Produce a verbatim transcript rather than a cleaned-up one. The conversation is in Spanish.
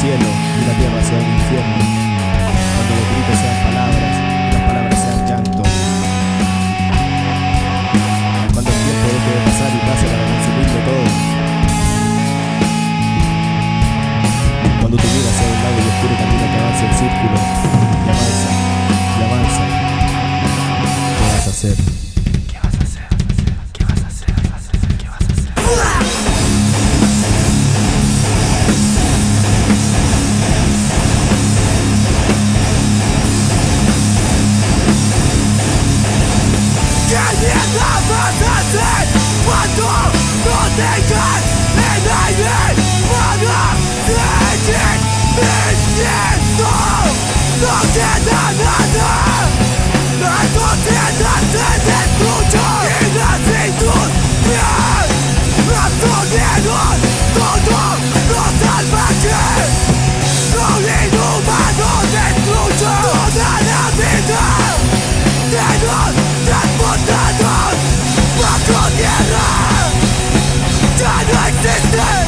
cielo y la tierra sea un infierno, cuando los gritos sean palabras y las palabras sean llanto, cuando el tiempo deje de pasar y pase para consumirlo todo, cuando tu vida sea un largo y oscuro camino que avance en círculo y avanza y avanza. ¿Qué vas a hacer? This